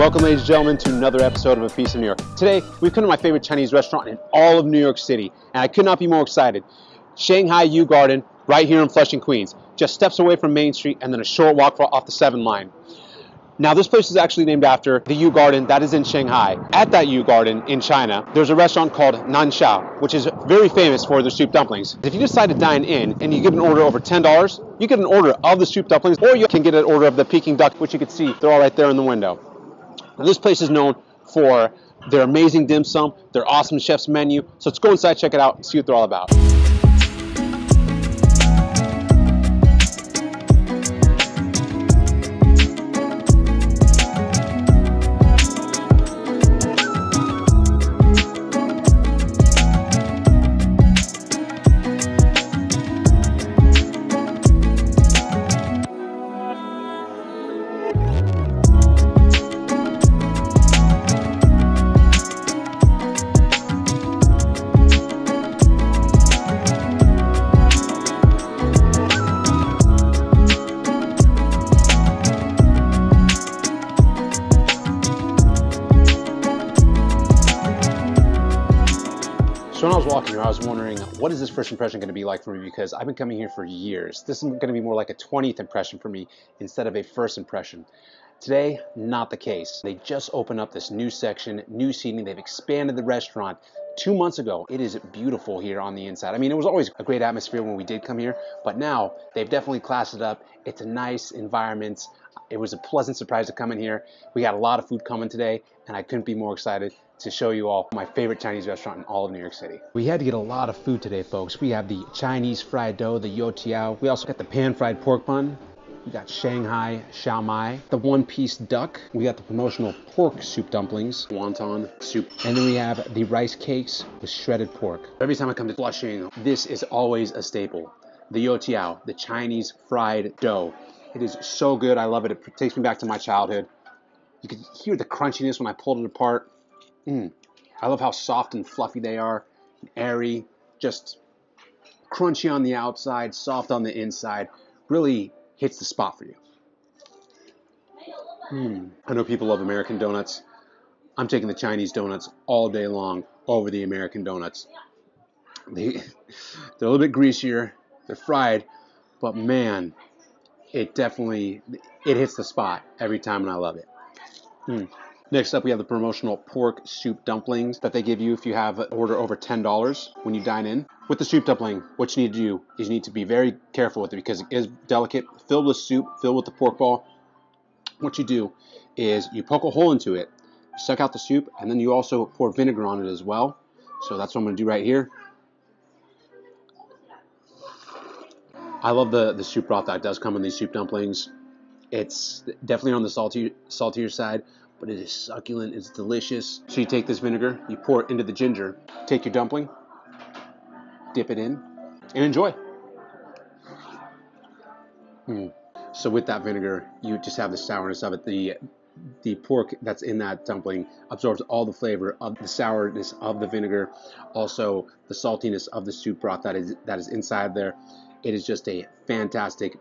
Welcome, ladies and gentlemen, to another episode of A Piece of New York. Today, we've come to my favorite Chinese restaurant in all of New York City, and I could not be more excited. Shanghai You Garden, right here in Flushing, Queens. Just steps away from Main Street and then a short walk off the 7 line. Now, this place is actually named after the You Garden that is in Shanghai. At that You Garden in China, there's a restaurant called Nanxiao, which is very famous for their soup dumplings. If you decide to dine in and you get an order over $10, you get an order of the soup dumplings, or you can get an order of the Peking duck, which you can see, they're all right there in the window. Now, this place is known for their amazing dim sum, their awesome chef's menu. So let's go inside, check it out, and see what they're all about. So when I was walking here, I was wondering, what is this first impression going to be like for me? Because I've been coming here for years. This is going to be more like a 20th impression for me instead of a first impression. Today, not the case. They just opened up this new section, new seating. They've expanded the restaurant 2 months ago. It is beautiful here on the inside. I mean, it was always a great atmosphere when we did come here, but now they've definitely classed it up. It's a nice environment. It was a pleasant surprise to come in here. We got a lot of food coming today, and I couldn't be more excited to show you all my favorite Chinese restaurant in all of New York City. We had to get a lot of food today, folks. We have the Chinese fried dough, the you tiao. We also got the pan-fried pork bun. We got Shanghai Xiaomai, the one-piece duck. We got the promotional pork soup dumplings, wonton soup. And then we have the rice cakes with shredded pork. Every time I come to Flushing, this is always a staple. The you tiao, the Chinese fried dough. It is so good, I love it. It takes me back to my childhood. You could hear the crunchiness when I pulled it apart. I love how soft and fluffy they are, airy, just crunchy on the outside, soft on the inside. Really hits the spot for you. I know people love American donuts. I'm taking the Chinese donuts all day long over the American donuts. They're a little bit greasier, they're fried, but man, it definitely, it hits the spot every time, and I love it. Next up, we have the promotional pork soup dumplings that they give you if you have an order over $10 when you dine in. With the soup dumpling, what you need to do is you need to be very careful with it because it is delicate, filled with soup, filled with the pork ball. What you do is you poke a hole into it, suck out the soup, and then you also pour vinegar on it as well. So that's what I'm going to do right here. I love the soup broth that does come in these soup dumplings. It's definitely on the saltier side, but it is succulent, it's delicious. So you take this vinegar, you pour it into the ginger, take your dumpling, dip it in, and enjoy. So with that vinegar, you just have the sourness of it. The pork that's in that dumpling absorbs all the flavor of the sourness of the vinegar, also the saltiness of the soup broth that is inside there. It is just a fantastic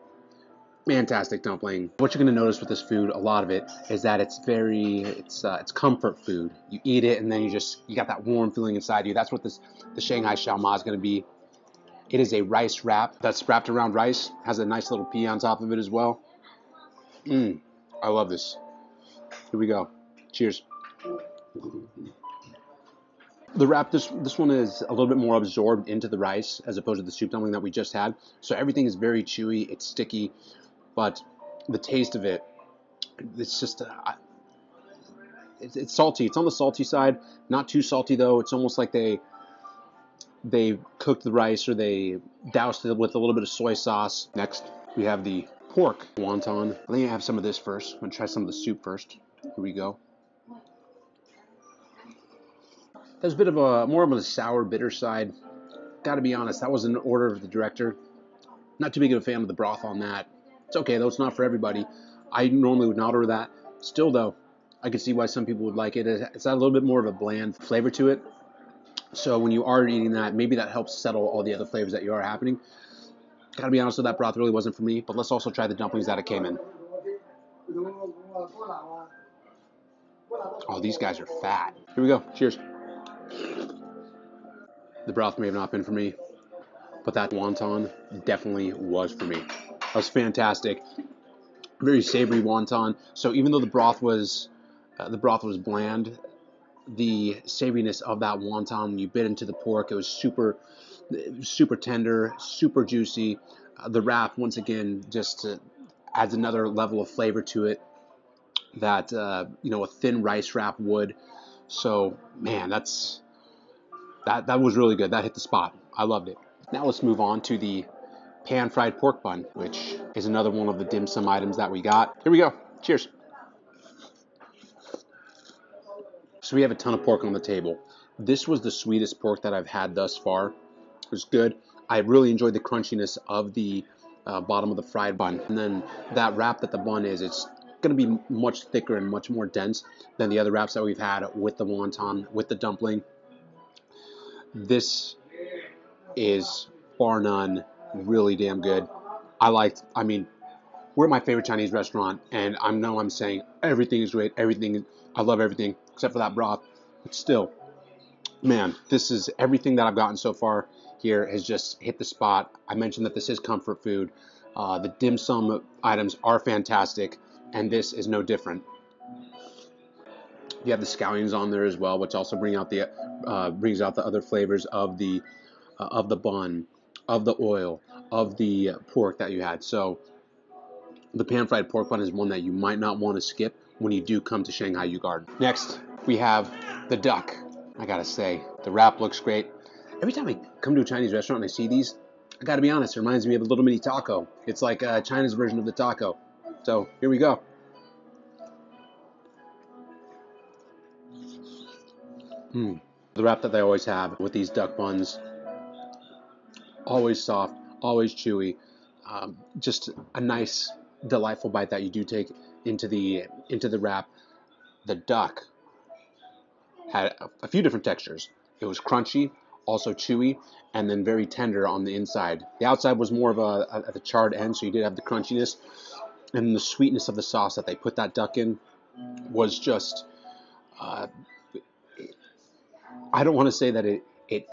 dumpling. What you're going to notice with this food, a lot of it, is that it's comfort food. You eat it and then you got that warm feeling inside you. That's what the Shanghai Xiaomai is going to be. It is a rice wrap that's wrapped around rice, has a nice little pea on top of it as well. I love this. Here we go. Cheers. The wrap, this one is a little bit more absorbed into the rice as opposed to the soup dumpling that we just had. So everything is very chewy, it's sticky, but the taste of it, it's just, it's salty. It's on the salty side, not too salty though. It's almost like they cooked the rice or they doused it with a little bit of soy sauce. Next, we have the pork wonton. I think I have some of this first. I'm gonna try some of the soup first. Here we go. There's a bit of a, more of a sour, bitter side. Gotta be honest, that was an order of the director. Not too big of a fan of the broth on that. It's okay though, it's not for everybody. I normally would not order that. Still though, I could see why some people would like it. It's got a little bit more of a bland flavor to it. So when you are eating that, maybe that helps settle all the other flavors that you are happening. Gotta be honest though, that broth really wasn't for me, but let's also try the dumplings that it came in. Oh, these guys are fat. Here we go. Cheers. The broth may have not been for me, but that wonton definitely was for me. That was fantastic. Very savory wonton. So even though the broth was bland, the savoriness of that wonton, when you bit into the pork, it was super tender, super juicy. The wrap, once again, just adds another level of flavor to it that a thin rice wrap would. So man, that was really good. That hit the spot. I loved it. Now let's move on to the pan-fried pork bun, which is another one of the dim sum items that we got. Here we go. Cheers. So we have a ton of pork on the table. This was the sweetest pork that I've had thus far. It was good. I really enjoyed the crunchiness of the bottom of the fried bun. And then that wrap that the bun is, it's going to be much thicker and much more dense than the other wraps that we've had with the wonton, with the dumpling. This is, bar none, really damn good. We're at my favorite Chinese restaurant, and I know I'm saying everything is great, I love everything except for that broth, but still, man, this is everything that I've gotten so far here has just hit the spot. I mentioned that this is comfort food. The dim sum items are fantastic, and this is no different. You have the scallions on there as well, which also brings out the other flavors of the bun, of the oil, of the pork that you had. So the pan-fried pork bun is one that you might not want to skip when you do come to Shanghai You Garden. Next, we have the duck. I gotta say, the wrap looks great. Every time I come to a Chinese restaurant and I see these, I gotta be honest, it reminds me of a little mini taco. It's like China's version of the taco. So here we go. The wrap that they always have with these duck buns, always soft, always chewy, just a nice, delightful bite that you do take into the wrap. The duck had a few different textures. It was crunchy, also chewy, and then very tender on the inside. The outside was more of the charred end, so you did have the crunchiness, and the sweetness of the sauce that they put that duck in was just, I don't want to say that it hit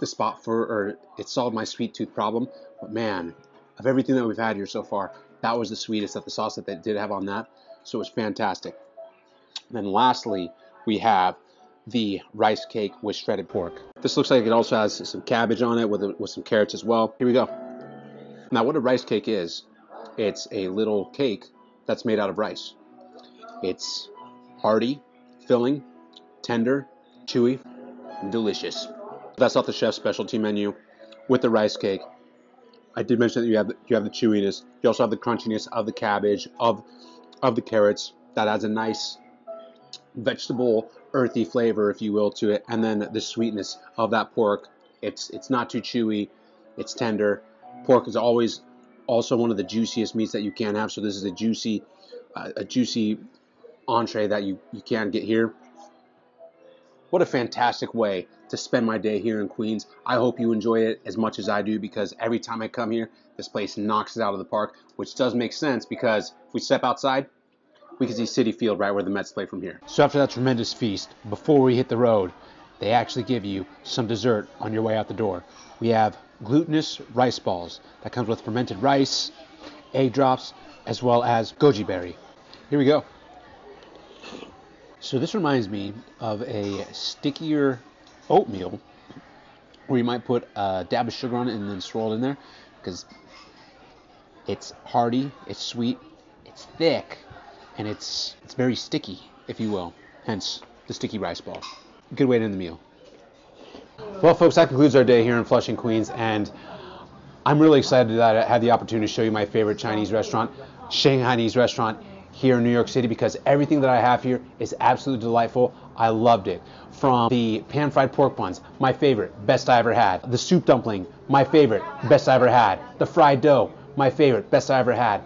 the spot or it solved my sweet tooth problem, but man, of everything that we've had here so far, that was the sweetest of the sauce that they did have on that. So it was fantastic. And then lastly, we have the rice cake with shredded pork. This looks like it also has some cabbage on it with some carrots as well. Here we go. Now what a rice cake is, it's a little cake that's made out of rice. It's hearty, filling, tender, chewy, delicious. That's off the chef's specialty menu with the rice cake. I did mention that you have the chewiness. You also have the crunchiness of the cabbage, of the carrots. That adds a nice vegetable, earthy flavor, if you will, to it. And then the sweetness of that pork. It's not too chewy. It's tender. Pork is always also one of the juiciest meats that you can have. So this is a juicy entree that you can get here. What a fantastic way to spend my day here in Queens. I hope you enjoy it as much as I do, because every time I come here, this place knocks it out of the park, which does make sense because if we step outside, we can see Citi Field right where the Mets play from here. So after that tremendous feast, before we hit the road, they actually give you some dessert on your way out the door. We have glutinous rice balls that comes with fermented rice, egg drops, as well as goji berry. Here we go. So this reminds me of a stickier oatmeal where you might put a dab of sugar on it and then swirl it in there, because it's hearty, it's sweet, it's thick, and it's very sticky, if you will, hence the sticky rice ball. Good way to end the meal. Well, folks, that concludes our day here in Flushing, Queens, and I'm really excited that I had the opportunity to show you my favorite Chinese restaurant, Shanghainese restaurant, here in New York City, because everything that I have here is absolutely delightful. I loved it. From the pan-fried pork buns, my favorite, best I ever had. The soup dumpling, my favorite, best I ever had. The fried dough, my favorite, best I ever had.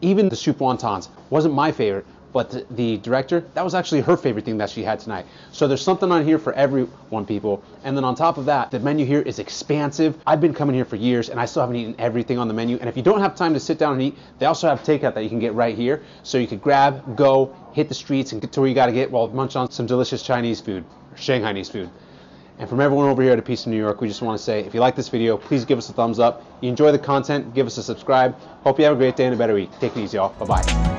Even the soup wontons wasn't my favorite, But the director, that was actually her favorite thing that she had tonight. So there's something on here for everyone, people. And then on top of that, the menu here is expansive. I've been coming here for years and I still haven't eaten everything on the menu. And if you don't have time to sit down and eat, they also have takeout that you can get right here. So you could grab, go, hit the streets and get to where you gotta get while munch on some delicious Chinese food, or Shanghainese food. And from everyone over here at A Piece of New York, we just wanna say, if you like this video, please give us a thumbs up. If you enjoy the content, give us a subscribe. Hope you have a great day and a better week. Take it easy, y'all. Bye-bye.